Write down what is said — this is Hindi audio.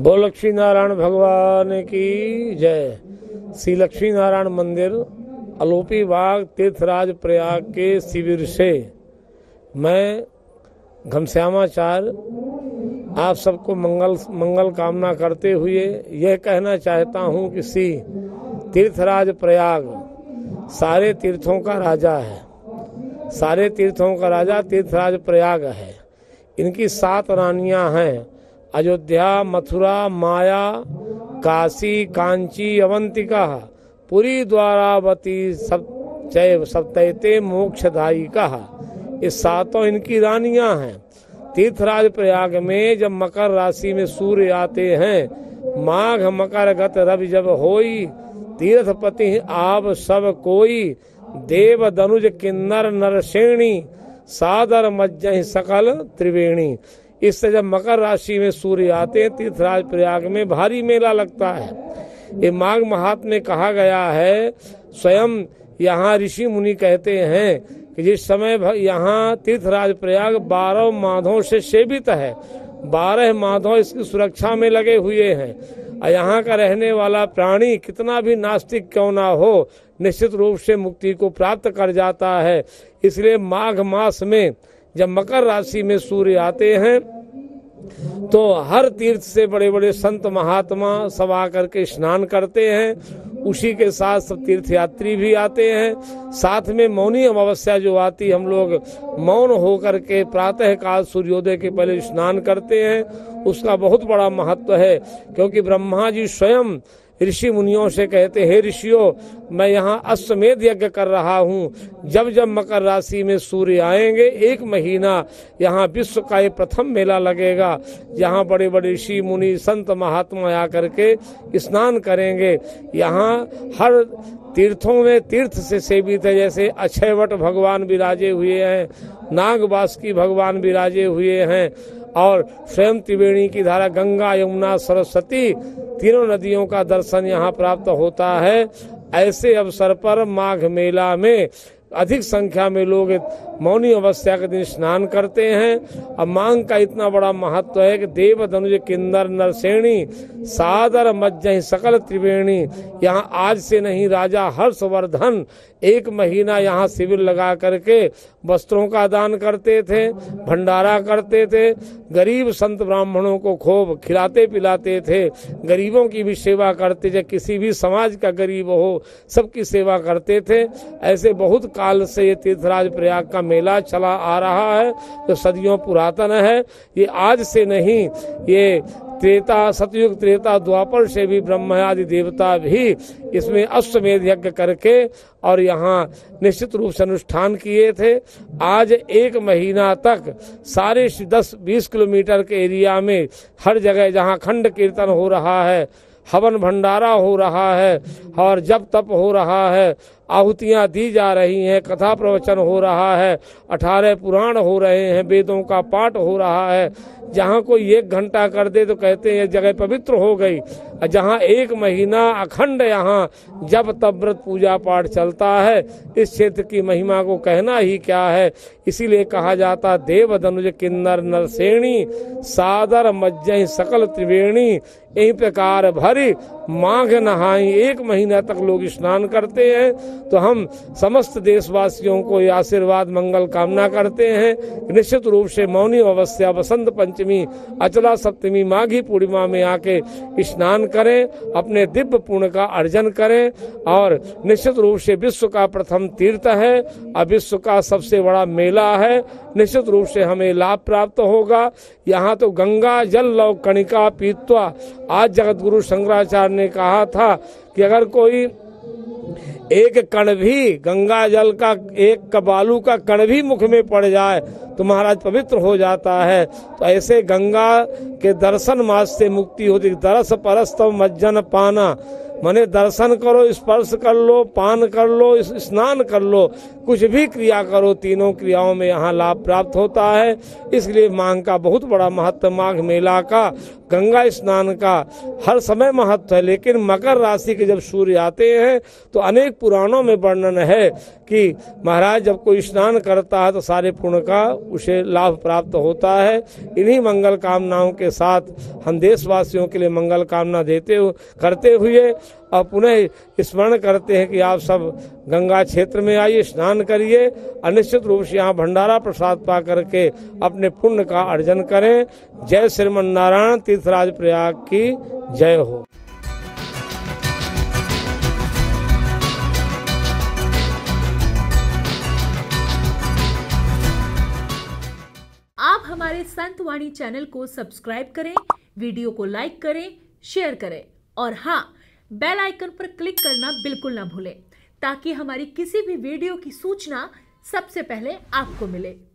बो लक्ष्मी नारायण भगवान की जय। श्री लक्ष्मी नारायण मंदिर आलोपी बाग तीर्थराज प्रयाग के शिविर से मैं घमश्यामाचार्य आप सबको मंगल कामना करते हुए यह कहना चाहता हूं कि श्री तीर्थराज प्रयाग सारे तीर्थों का राजा है, सारे तीर्थों का राजा तीर्थराज प्रयाग है। इनकी 7 रानियां हैं, अयोध्या, मथुरा, माया, काशी, कांची, अवंतिका, पूरी द्वारावती सप्तैते मोक्षदायिका। ये 7 इनकी रानियां हैं। तीर्थराज प्रयाग में जब मकर राशि में सूर्य आते हैं, माघ मकर गत रवि जब होई, तीर्थपति आप सब कोई, देव दनुज किन्नर नरसेणी, सादर मज्जहि सकल त्रिवेणी। इससे जब मकर राशि में सूर्य आते हैं, तीर्थराज प्रयाग में भारी मेला लगता है। ये माघ महात्म में कहा गया है, स्वयं यहाँ ऋषि मुनि कहते हैं कि जिस समय यहाँ तीर्थराज प्रयाग 12 माधों से सेवित है, 12 माधों इसकी सुरक्षा में लगे हुए हैं। और यहाँ का रहने वाला प्राणी कितना भी नास्तिक क्यों ना हो, निश्चित रूप से मुक्ति को प्राप्त कर जाता है। इसलिए माघ मास में जब मकर राशि में सूर्य आते हैं तो हर तीर्थ से बड़े बड़े संत महात्मा सब आकर के स्नान करते हैं। उसी के साथ सब तीर्थ यात्री भी आते हैं। साथ में मौनी अमावस्या जो आती, हम लोग मौन होकर के प्रातःकाल सूर्योदय के पहले स्नान करते हैं। उसका बहुत बड़ा महत्व है, क्योंकि ब्रह्मा जी स्वयं ऋषि मुनियों से कहते हैं, ऋषियों मैं यहाँ अश्वमेध यज्ञ कर रहा हूँ। जब जब मकर राशि में सूर्य आएंगे, 1 महीना यहाँ विश्व का ये प्रथम मेला लगेगा, यहाँ बड़े बड़े ऋषि मुनि संत महात्मा आ करके स्नान करेंगे। यहाँ हर तीर्थों में तीर्थ से सेवित है, जैसे अक्षयवट भगवान विराजे हुए हैं, नागबासुकी भगवान विराजे हुए हैं, और स्वयं त्रिवेणी की धारा गंगा यमुना सरस्वती तीनों नदियों का दर्शन यहाँ प्राप्त होता है। ऐसे अवसर पर माघ मेला में अधिक संख्या में लोग मौनी अमावस्या के दिन स्नान करते हैं। और मांग का इतना बड़ा महत्व है कि देव धनुज किन्नर नरसेणी, सादर मज्जहि सकल त्रिवेणी। यहाँ आज से नहीं, राजा हर्षवर्धन 1 महीना यहाँ शिविर लगा करके वस्त्रों का दान करते थे, भंडारा करते थे, गरीब संत ब्राह्मणों को खूब खिलाते पिलाते थे, गरीबों की भी सेवा करते थे, किसी भी समाज का गरीब हो सबकी सेवा करते थे। ऐसे बहुत काल से ये तीर्थराज प्रयाग का मेला चला आ रहा है, जो सदियों पुरातन है। ये आज से नहीं, ये त्रेता, सतयुग, त्रेता, द्वापर से भी ब्रह्मा आदि देवता भी इसमें अश्वमेध यज्ञ करके और यहाँ निश्चित रूप से अनुष्ठान किए थे। आज 1 महीना तक सारे 10-20 किलोमीटर के एरिया में हर जगह जहाँ खंड कीर्तन हो रहा है, हवन भंडारा हो रहा है, और जप तप हो रहा है, आहुतियाँ दी जा रही हैं, कथा प्रवचन हो रहा है, 18 पुराण हो रहे हैं, वेदों का पाठ हो रहा है। जहाँ कोई 1 घंटा कर दे तो कहते हैं जगह पवित्र हो गई। जहाँ 1 महीना अखंड यहाँ जप तप व्रत पूजा पाठ चलता है, इस क्षेत्र की महिमा को कहना ही क्या है। इसीलिए कहा जाता, देव धनुज किन्नर नरसेणी, सादर मज्जहि सकल त्रिवेणी। यही प्रकार भरी माघ नहाई 1 महीना तक लोग स्नान करते हैं। तो हम समस्त देशवासियों को यह आशीर्वाद मंगल कामना करते हैं। निश्चित रूप से मौनी अमावस्या, वसंत पंचमी, अचला सप्तमी, माघी पूर्णिमा में आके स्नान करें, अपने दिव्य पुण्य का अर्जन करें। और निश्चित रूप से विश्व का प्रथम तीर्थ है और विश्व का सबसे बड़ा मेला है, निश्चित रूप से हमें लाभ प्राप्त होगा। यहाँ तो गंगा जल लव कणिका पीत्वा, आज जगत गुरु शंकराचार्य ने कहा था कि अगर कोई 1 कण भी गंगा जल का, 1 बालू का कण भी मुख में पड़ जाए तो महाराज पवित्र हो जाता है। तो ऐसे गंगा के दर्शन मात्र से मुक्ति होती। दरस परस्तव मज्जन पाना, माने दर्शन करो, स्पर्श कर लो, पान कर लो, स्नान कर लो, कुछ भी क्रिया करो, तीनों क्रियाओं में यहाँ लाभ प्राप्त होता है। इसलिए माघ का बहुत बड़ा महत्व, माघ मेला का, गंगा स्नान का हर समय महत्व है। लेकिन मकर राशि के जब सूर्य आते हैं तो अनेक पुराणों में वर्णन है कि महाराज जब कोई स्नान करता है तो सारे पुण्य का उसे लाभ प्राप्त होता है। इन्हीं मंगल कामनाओं के साथ हम देशवासियों के लिए मंगल कामना करते हुए और पुनः स्मरण करते हैं कि आप सब गंगा क्षेत्र में आइए, स्नान करिए, अनिश्चित रूप से यहाँ भंडारा प्रसाद पा करके अपने पुण्य का अर्जन करें। जय श्रीमन नारायण, तीर्थराज प्रयाग की जय हो। आप हमारे संतवाणी चैनल को सब्सक्राइब करें, वीडियो को लाइक करें, शेयर करें और हाँ, बेल आइकन पर क्लिक करना बिल्कुल ना भूलें ताकि हमारी किसी भी वीडियो की सूचना सबसे पहले आपको मिले।